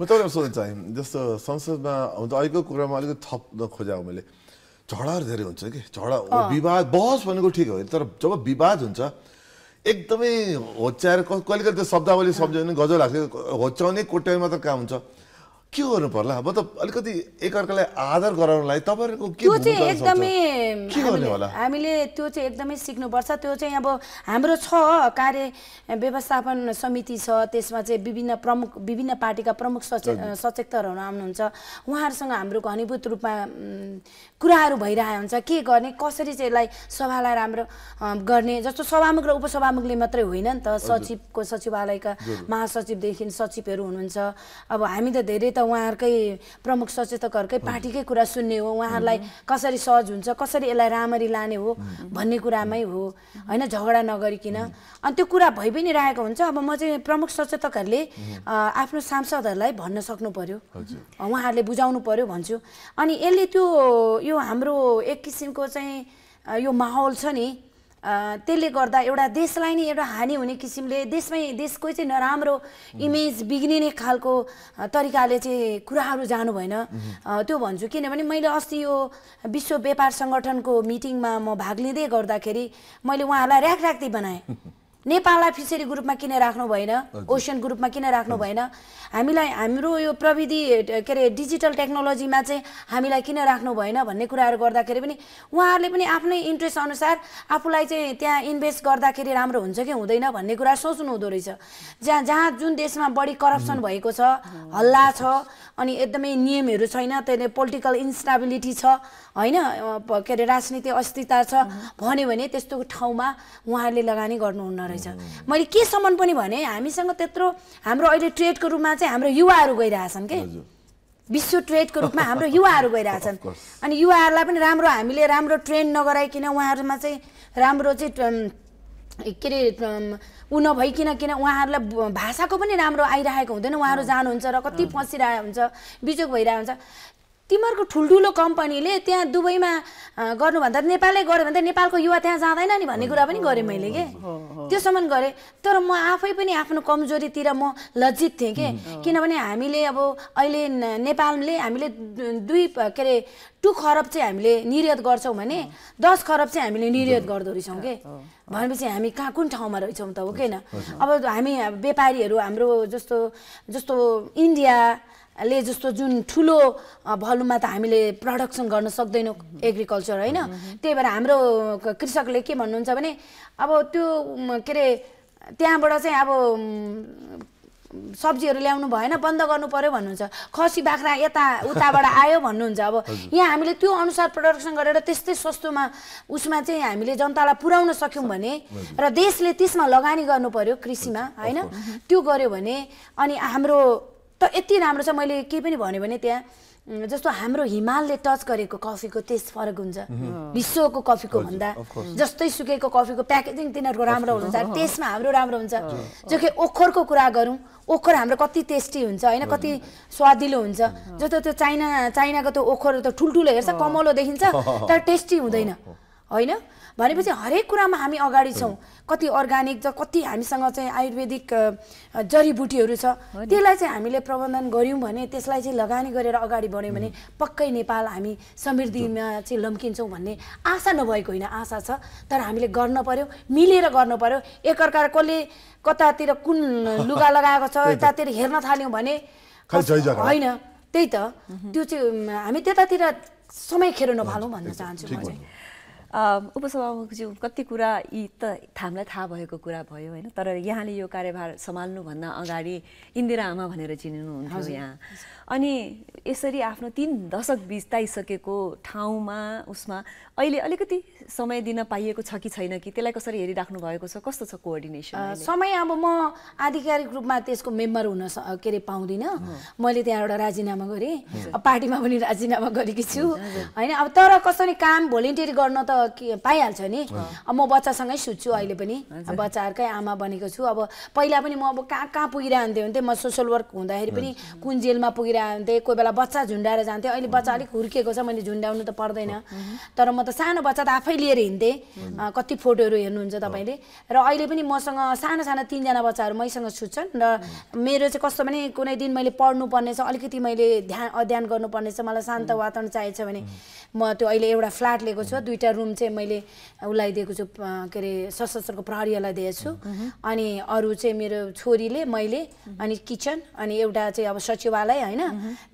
म त सोच्न चाहे जस्तो संसदमा आउँदा अहिलेको कुरामा अलिकति थप्न खोजेको मैले झडाहरू धेरै हुन्छ कि झडा विवाद बहस भनेको ठिक हो तर जब विवाद हुन्छ एकदमै होच्याएर कहिले कहिले त्यो शब्दावली सम्झाउने गजब लाग्छ होच्याउने कोट्याउने मात्र काम हुन्छ के गर्नु पर्ला मतलब अलिकति एकअर्कालाई आदर गराउनलाई तपाईहरुको के भूमिका छ त्यो चाहिँ एकदमै हामीले त्यो चाहिँ एकदमै सिक्नुपर्छ त्यो चाहिँ अब हाम्रो छ कार्य व्यवस्थापन समिति छ त्यसमा चाहिँ विभिन्न पार्टीका प्रमुख सचेतकहरु आउनुहुन्छ उहाँहरुसँग हाम्रो घनीभूत रूपमा कुराहरु भइरहेको हुन्छ के गर्ने कसरी चाहिँ यसलाई सभालाई राम्रो गर्ने जस्तो सभामुख र उपसभामुखले मात्रै होइन नि त सचिवको सचिवालयका महासचिवदेखि सचिवहरु हुनुहुन्छ अब हामी त धेरै त उहाँहरुकै प्रमुख सचेतकहरुकै पार्टीकै कुरा सुन्ने हो उहाँहरुलाई कसरी सहज हुन्छ कसरी यसलाई राम्ररी लाने हो भन्ने कुरामै हो हैन झगडा नगरिकिन अनि त्यो कुरा भइ पनि रहेको हुन्छ अब म चाहिँ प्रमुख सचेतकहरुले आफ्नो सांसदहरुलाई भन्न सक्नु पर्यो उहाँहरुले बुझाउनु पर्यो भन्छु अनि यसले त्यो यो हाम्रो एक किसिमको चाहिँ यो माहौल छ नि त्यसले गर्दा एउटा देशलाई नै एउटा हानि हुने किसिमले देशकै चाहिँ नराम्रो इमेज बिग्रिने खालको तरिकाले चाहिँ कुराहरु जानु भएन त्यो भन्छु किनभने मैले अस्ति यो विश्व व्यापार संगठनको मिटिङमा म भाग लिँदै गर्दाखेरि मैले उहाँहरूलाई र्याक र्याक्दै बनाएँ नेपाललाई फिशरी ग्रुपमा किन राख्नु भएन ओशन ग्रुपमा किन राख्नु भएन हामीलाई हाम्रो यो प्रविधि के रे डिजिटल टेक्नोलोजीमा चाहिँ हामीलाई किन राख्नु भएन भन्ने कुराहरु गर्दाखेरि पनि उहाँहरुले पनि आफ्नै इन्ट्रेस्ट अनुसार आफुलाई चाहिँ त्यहाँ इन्भेस्ट गर्दाखेरि राम्रो हुन्छ कि हुँदैन भन्ने कुरा सोच्नु हुँदो रहेछ जहाँ जहाँ जुन देशमा बढी करप्सन भएको छ हल्ला छ अनि एकदमै नियमहरु छैन त्यसले पोलिटिकल इन्स्टेबिलिटी छ हैन के रे राजनीतिक अस्थिरता छ भन्यो भने त्यस्तो ठाउँमा उहाँहरुले लगानी गर्नुहुन्न रहेछ मैले के सम्बन्ध पनि भने हामीसँग त्यत्रो हाम्रो अहिले ट्रेडको रूपमा चाहिँ हाम्रो युवाहरु गइराछन् के विश्व ट्रेडको रूपमा हाम्रो युवाहरु गइराछन् अनि युवाहरुलाई पनि राम्रो हामीले राम्रो ट्रेन नगराइकिन उहाँहरुमा चाहिँ राम्रो चाहिँ के रे उ नभइकिन किन उहाँहरुलाई भाषाको पनि राम्रो आइराखेको हुँदैन उहाँहरु जानुहुन्छ र कति फसिरा हुन्छ बिजोक भइरा हुन्छ तिमीहरुको ठुलठुलो कम्पनीले त्यहाँ दुबईमा गर्नु भन्दा नेपालले गर्यो भने नेपालको युवा त्यहाँ जादैन नि भन्ने कुरा पनि गरे मैले के त्यो सम्मान गरे तर म आफै पनि आफ्नो कमजोरीतिर म लज्जित थिए के किनभने हामीले अब अहिले नेपालले हामीले 2 खरब चाहिँ हामीले निर्यात गर्छौं भने 10 खरब चाहिँ हामीले निर्यात गर्दै रहिसौं के भनेपछि हामी कहाँ कुन ठाउँमा रहिसौं त हो के न अब हामी व्यापारीहरु हाम्रो जस्तो जस्तो इन्डिया ले जस्तो जुन ठुलो भल्युममा त हामीले प्रोडक्सन गर्न सक्दैनौ एग्रीकल्चर हैन त्यही भएर हाम्रो कृषकले के भन्नुहुन्छ भने अब त्यो के रे त्यहाँबाट चाहिँ अब सब्जीहरु ल्याउनु भएन बन्द गर्नु पर्यो भन्नुहुन्छ खसी बाख्रा यता उताबाट आयो भन्नुहुन्छ अब यहाँ हामीले त्यो अनुसार प्रोडक्सन गरेर त्यस्तै सस्तोमा उसमा चाहिँ हामीले जनतालाई पुर्याउन सक्यौं भने र देशले त्यसमा लगानी गर्नु पर्यो कृषिमा हैन त्यो गर्यो भने अनि हाम्रो त यति राम्रो छ मैले के पनि भन्यो भने त्यहाँ जस्तो हाम्रो हिमालले टच गरेको कफीको टेस्ट फरक हुन्छ विश्वको कफीको भन्दा जस्तै सुकेको कफीको प्याकेजिङ तिनीहरुको राम्रो हुन्छ टेस्टमा हाम्रो राम्रो हुन्छ जो के ओखरको कुरा गरौं ओखर हाम्रो कति टेस्टी हुन्छ हैन कति स्वादिलो हुन्छ जस्तो त्यो चाइनाको त्यो ओखर त ठुलठुलो हेर्छ कमलो देखिन्छ तर टेस्टी हुँदैन हैन भनेपछि हरेक कुरामा हामी अगाडि छौं कति अर्गानिक ज कति हामीसँग चाहिँ आयुर्वेदिक जडीबुटीहरु छ त्यसलाई चाहिँ हामीले प्रबन्धन गर्यौं भने त्यसलाई चाहिँ लगानी गरेर अगाडि बढ्यौं भने पक्कै नेपाल हामी समृद्धिमा चाहिँ लम्किन्छौं भन्ने आशा नभएको हैन आशा छ तर हामीले गर्न पर्यो मिलेर गर्न पर्यो एकअर्काकोले कतातिर कुन लुगा लगाएको छ त्यतातिर हेर्न थाल्यौं भने हैन त्यही त त्यो चाहिँ हामी त्यतातिर समय खेर नफालौं भन्न चाहन्छु म चाहिँ उपसभामुखज्यू कति कुरा यी त हामीलाई थाहा भएको कुरा भयो हैन तर यहाँले यो कार्यभार सम्हाल्नु भन्दा अगाडि इन्दिरा आमा भनेर चिनिनुहुन्थ्यो यहाँ अनि यसरी आफ्नो 3 दशक बिताइसकेको ठाउँमा उसमा अहिले अलिकति समय दिन पाइएको छ कि छैन कि त्यसलाई कसरी हेरिराख्नु भएको छ कस्तो छ कोअर्डिनेसन समय अब म आधिकारिक रूपमा त्यसको मेम्बर हुन के रे पाउँदिन मैले त्यहाँ एउटा राजीनामा गरे अब पार्टीमा पनि राजीनामा गरेकी छु हैन अब तर कसरी काम भोलिन्टियर गर्न त पाइहाल्छ नि अब म बच्चासँगै सुत्छु अहिले पनि बच्चाहरुकै आमा बनेको छु अब पहिला पनि म अब कहाँ कहाँ पुगिरान्थे भन्थे म सोशल वर्क हुँदाखेरि पनि कुन जेलमा पुगिरान्थे कोही बेला बच्चा झुण्डाएर जान्थे अहिले बच्चा अलिक हुर्केको छ मैले झुण्डाउनु त पर्दैन तर म त सानो बच्चा त आफै लिएर हिँड्थे कति फोटोहरु हेर्नुहुन्छ तपाईले र अहिले पनि मसँग सानो सानो 3 जना बच्चाहरु मैसँग सुत्छन् र मेरो चाहिँ कस्तो भने कुनै दिन मैले पढ्नु पर्ने छ अलिकति मैले ध्यान अध्ययन गर्नु पर्ने छ मलाई शान्त वातावरण चाहिन्छ भने म त्यो अहिले एउटा फ्ल्याट लिएको छु 2टा रूम चाहिँ मैले उलाई दिएको छु के रे सशस्त्रको प्रहरीलाई दिएछु अनि अरु चाहिँ मेरो छोरीले मैले अनि किचन अनि एउटा चाहिँ अब सचिवालय हैन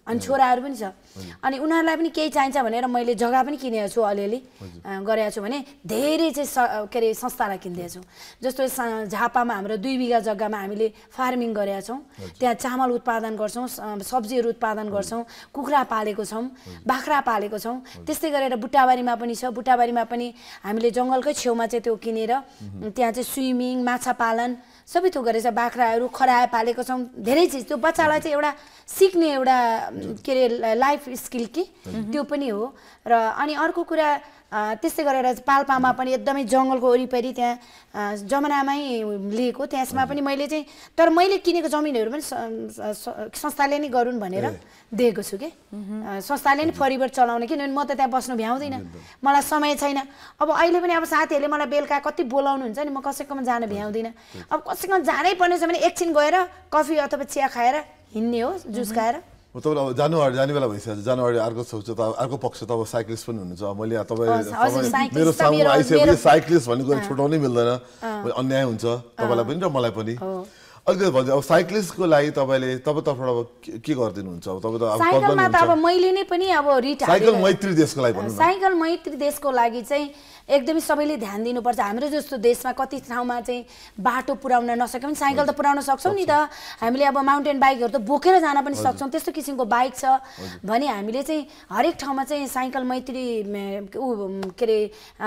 अनि छोराहरु पनि छ अनि उनीहरुलाई पनि केही चाहिन्छ भनेर मैले जग्गा पनि किनेको छु अलिअलि गरेको छु भने धेरै चाहिँ के रे संस्थालाई किन्दिएको छु जस्तो झापामा हाम्रो 2 बिघा जग्गामा हामीले फार्मिङ गरेका छौं त्यहाँ चामल उत्पादन गर्छौं सब्जीहरु उत्पादन गर्छौं कुखुरा पालेको छौं बाख्रा पालेको छौं त्यस्तै गरेर बुट्टाबारीमा पनि छ बुट्टाबारीमा पनि हामीले जंगलकै छेउमा चाहिँ त्यो किनेर त्यहाँ चाहिँ स्विमिङ माछा पालन सबै थो गरेछ बाख्राहरु खराए पालेको छौं धेरै चीज त्यो बच्चालाई चाहिँ एउटा सिक्ने एउटा के रे लाइफ स्किल के त्यो पनि हो र अनि अर्को कुरा त्यसै गरेर पाल्पामा पनि एकदमै जंगलको वरिपरि त्यहाँ जमनामै लिएको त्यसमा पनि मैले चाहिँ तर मैले किनेको जमिनहरु पनि संस्थाले नै गरुन भनेर दिएको छु के संस्थाले नै फरिबर चलाउने किनभने म त त्यहाँ बस्नु भ्याउँदैन मलाई समय छैन अब अहिले पनि अब साथीहरुले मलाई बेलका कति बोलाउनु हुन्छ नि म कसैकोमा जान भ्याउँदिन अब कसैकोमा जानै पर्ने छ भने एकछिन गएर कफी अथवा चिया खाएर हिन्ने हो जुस खाएर मतलब जानुवारी जाने वाला वैसा जानुवारी आरको सोचता है आरको पक्षता वो साइक्लिस्ट बन होने चाहिए मलिया तब मेरे सामने आई से अपने साइक्लिस्ट बनी कोई छोटा नहीं मिलता ना अन्याय होने चाहिए तब वाला बनी तो मलाई पनी अगर बात अब साइक्लिस्ट को लाई तब वाले तब तो थोड़ा की कर देने होने चाहिए तब तो बाटो पुराउन नसके पनि साइकल त पुराउन सक्छौ नि त हामीले अब माउन्टेन बाइकहरु त बोकेर जान पनि सक्छौ त्यस्तो किसिमको बाइक छ भने हामीले चाहिँ हरेक ठाउँमा चाहिँ साइकल मैत्री केरे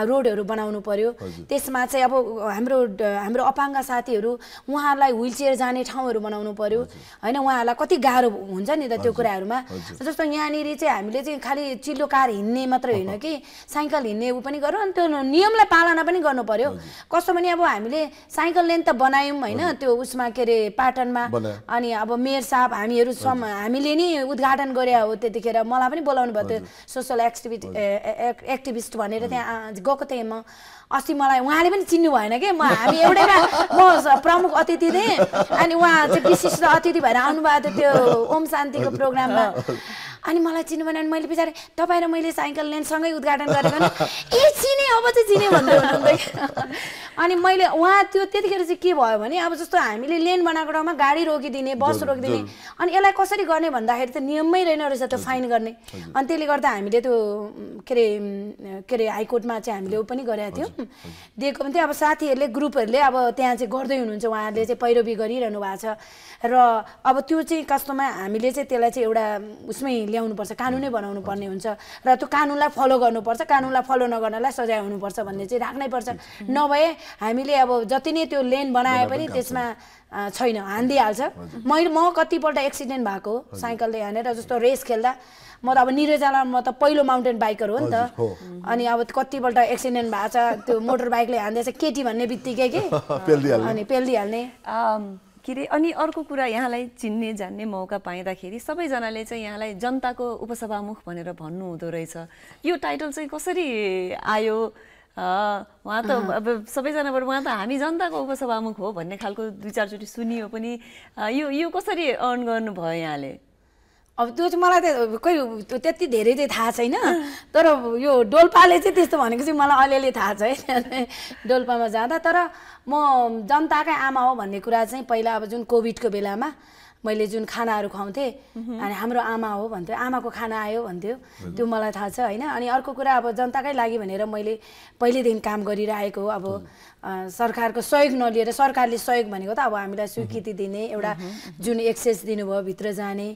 रोडहरु बनाउनु पर्यो त्यसमा चाहिँ अब हाम्रो हाम्रो अपाङ्ग साथीहरु उहाँहरुलाई व्हीलचेयर जाने ठाउँहरु बनाउनु पर्यो हैन उहाँहरुलाई कति गाह्रो हुन्छ नि त त्यो कुराहरुमा जस्तो यहाँ नेरी चाहिँ हामीले चाहिँ खाली चिल्लो कार हिन्ने मात्र हैन कि साइकल हिन्ने उ पनि गर्नु अनि त्यो नियमलाई पालना पनि गर्नु पर्यो कस्तो भने अब हामीले साइकल लेन त बनायौं हैन त्यो उसमा केरे पाटनमा अनि अब मेयर साहब हामीहरु हामीले नि उद्घाटन गरे हो त्यतिखेर मलाई पनि बोलाउनु भयो सोशल एक्टिभिस्ट भनेर त्यहाँ गएको थिएँ म अस्ति मलाई उहाँले पनि चिन्नु भएन के म हामी एउटै म प्रमुख अतिथि थिएँ अनि उहाँ चाहिँ विशिष्ट अतिथि भएर आउनु भएको थियो ओम शान्तिको प्रोग्राममा अनि मलाई चिन्नु भएन अनि मैले बिचारे तपाई र मैले साइकल लेन सँगै उद्घाटन गरेको नि ए चिने अब चाहिँ चिने भन्दै हुनुहुँदै अनि मैले उहाँ त्यो त्यतिखेर चाहिँ के भयो भने अब जस्तो हामीले लेन बनाएको ठाउँमा गाडी रोकिदिने बस रोकिदिने अनि यसलाई कसरी गर्ने भन्दाखेरि त नियममै रहेन रहेछ त्यो फाइन गर्ने अनि त्यसले गर्दा हामीले त्यो के रे हाइकोर्टमा चाहिँ हामीले उ पनि गरेका थियौँ दिएको पनि थियो अब साथीहरुले ग्रुपहरुले अब त्यहाँ चाहिँ गर्दै हुनुहुन्छ उहाँहरुले चाहिँ पैरोबी गरिरहनु भएको छ र अब त्यो चाहिँ कस्तोमा हामीले चाहिँ त्यसलाई चाहिँ एउटा उसमै ल्याउनु पर्छ कानुनै बनाउनु पर्ने हुन्छ र त्यो कानुनलाई फलो गर्नुपर्छ कानुनलाई फलो नगर्नलाई सजाय हुनुपर्छ भन्ने चाहिँ राख्नै पर्छ नभए हामीले अब जति नै त्यो लेन बनाए पनि त्यसमा छैन हान्दी हाल्छ म कतिपल्ट एक्सिडेन्ट भएको साइकलले हानेर जस्तो रेस खेल्दा म त अब निरजाला म त पहिलो माउन्टेन बाइकर हो नि त अनि अब कतिपल्ट एक्सिडेन्ट भएको छ त्यो मोटर बाइकले हान्दैछ केटी भन्ने बित्तिकै के अनि पेल्दी हाल्ने किरे अनि अर्को कुरा यहाँलाई चिन्ने जान्ने मौका पाइँदाखेरि सबैजनाले चाहिँ यहाँलाई जनताको उपसभामुख भनेर भन्नु हुँदो रहेछ यो टाइटल चाहिँ कसरी आयो वहाँ त अब सबैजनाबाट वहाँ त हामी जनताको उपसभामुख हो भन्ने खालको दुई चारचोटी सुनियो पनि यो कसरी अर्न गर्नुभयो यहाँले अब त्यो चाहिँ मलाई त कोही त्यति धेरै चाहिँ थाहा छैन तर यो डोल्पाले चाहिँ त्यस्तो भनेको चाहिँ मलाई अलिअलि थाहा छ है डोल्पामा जाँदा तर म जनताकै आमा हो भन्ने कुरा चाहिँ पहिला अब जुन कोभिडको बेलामा मैले जुन खानाहरु खुवाउँथे अनि हाम्रो आमा हो भन्थ्यो आमाको खाना आयो भन्थ्यो त्यो मलाई थाहा छ हैन अनि अर्को कुरा अब जनताकै लागि भनेर मैले पहिलेदेखि काम गरिरहेको अब सरकारको सहयोग नलिएर सरकारले सहयोग भनेको त अब हामीलाई स्वीकृति दिने एउटा जुन एक्सेस दिनुभयो भित्र जाने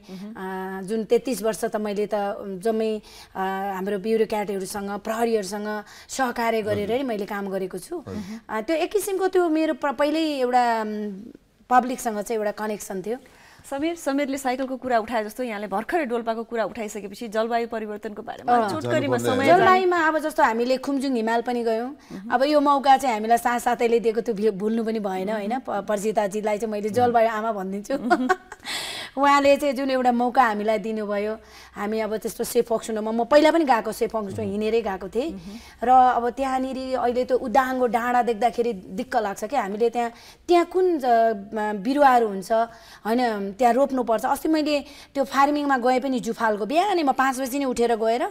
जुन 33 वर्ष त मैले त जम्मै हाम्रो ब्युरोक्रेटहरुसँग प्रहरीहरुसँग सहकार्य गरेर नै मैले काम गरेको छु त्यो एक किसिमको त्यो मेरो पहिल्यै एउटा पब्लिकसँग चाहिँ एउटा कनेक्सन थियो समीरले साइकलको कुरा उठाए जस्तो यहाँले भर्खरै डोल्पाको कुरा उठाइसकेपछि जलवायु परिवर्तनको बारेमा छोटकरीमा समय जलवायुमा अब जस्तो हामीले खुम्जुङ हिमाल पनि गयौं अब यो मौका चाहिँ हामीलाई साथसाथैले दिएको त्यो भुल्नु पनि भएन हैन प्रजिताजीलाई चाहिँ मैले जलवायु आमा भन्दिन्छु उहाँले चाहिँ जुन एउटा मौका हामीलाई दिनुभयो हामी अब त्यस्तो सेफ फंक्सनमा म पहिला पनि गएको सेफ फंक्सनमा हिनेरै गएको थिए र अब त्यहाँ निरी अहिले त्यो उदाङ्गो डाँडा देख्दाखेरि दिक्क लाग्छ के हामीले त्यहाँ कुन बिरुवाहरु हुन्छ हैन त्यहाँ रोप्नु पर्छ अस्ति मैले त्यो फार्मिङमा गए पनि जुफालको बिहानै म 5 बजे नै उठेर गएर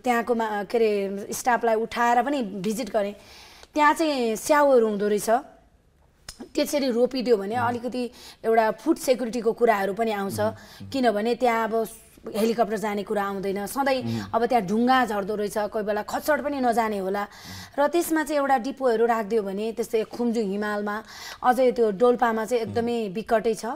त्यहाँको केरे स्टाफलाई उठाएर पनि भिजिट गरे त्यहाँ चाहिँ स्याउहरु हुँदो रहेछ त्यसरी रोपिदियो भने अलिकति एउटा फुड सेक्युरिटीको कुराहरु पनि आउँछ किनभने त्यहाँ अब हेलिकप्टर जाने कुरा आउँदैन सधैं अब त्यहाँ ढुङ्गा झर्दो रहेछ कोही बेला खच्चड पनि नजाने होला र त्यसमा चाहिँ एउटा डिपोहरु राख्दियो भने त्यस्तै खुम्जुङ हिमालमा अझै त्यो डोल्पामा चाहिँ एकदमै विकटै छ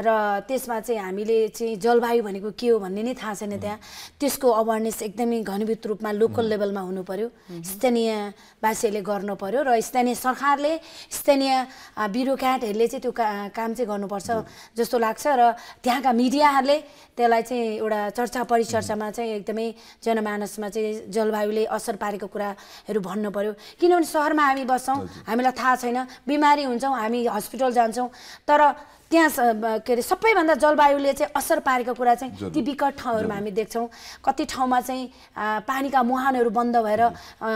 र त्यसमा चाहिँ हामीले चाहिँ जलवायु भनेको के हो भन्ने नै थाहा छैन त्यहाँ त्यसको अवेयरनेस एकदमै घनीभूत रूपमा लोकल लेभलमा हुनु पर्यो स्थानीय वासीले गर्न पर्यो र स्थानीय सरकारले स्थानीय ब्युरोक्रेटहरुले चाहिँ त्यो काम चाहिँ गर्नुपर्छ जस्तो लाग्छ र त्यहाँका मिडियाहरुले त्यसलाई चाहिँ एउटा चर्चा परिचर्चामा चाहिँ एकदमै जनमानसमा चाहिँ जलवायुले असर पारेको कुराहरु भन्नु पर्यो किनभने शहरमा हामी बस्छौं हामीलाई थाहा छैन बिमारी हुन्छौं हामी अस्पताल जान्छौं तर त्यहाँ के सबैभन्दा जलवायुले चाहिँ असर पारेको कुरा चाहिँ ती विकट ठाउँहरुमा हामी देख्छौं कति ठाउँमा चाहिँ पानीका मुहानहरु बन्द भएर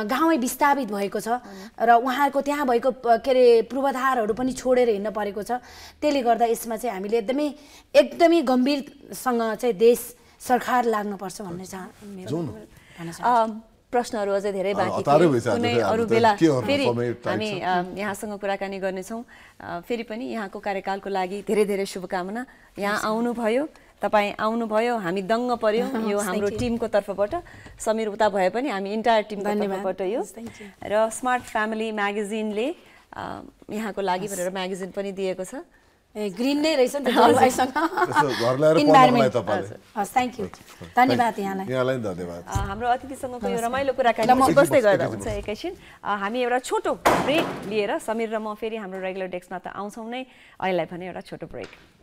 गाउँै विस्थापित भएको छ र उहाँको त्यहाँ भएको के रे पूर्वाधारहरु पनि छोडेर हिन्न परेको छ त्यसले गर्दा यसमा चाहिँ हामीले एकदमै गम्भीरसँग चाहिँ देश सरकार लाग्नु पर्छ भन्ने छ मेरो प्रश्नहरु अझै धेरै बाँकी छ कुनै अरु बेला फेरि हामी यहाँसँग कुराकानी गर्ने छौं फेरि पनि यहाँको कार्यकालको लागि धेरै धेरै शुभकामना यहाँ आउनु भयो तपाई आउनु भयो हामी दंग पर्यौ यो हाम्रो टिमको तर्फबाट समीर उता भए पनि हामी इन्टायर टिमको तर्फबाट यो र स्मार्ट फ्यामिली म्यागजिनले यहाँको लागि भनेर म्यागजिन पनि दिएको छ ग्रीन नै रहेछ नि तपाईसँग घर ल्याएर पढ्नलाई तपाईले हस् थ्यांक यू धन्यवाद यहाँलाई धन्यवाद हाम्रो अतिथिसँगको यो रमाइलो कुराकानी बस्दै गर्दा हुन्छ एकैछिन हामी एउटा छोटो ब्रेक लिएर समीर र म फेरि हाम्रो रेगुलर डेस्कमा त आउँछौं नै अहिले भने एउटा छोटो ब्रेक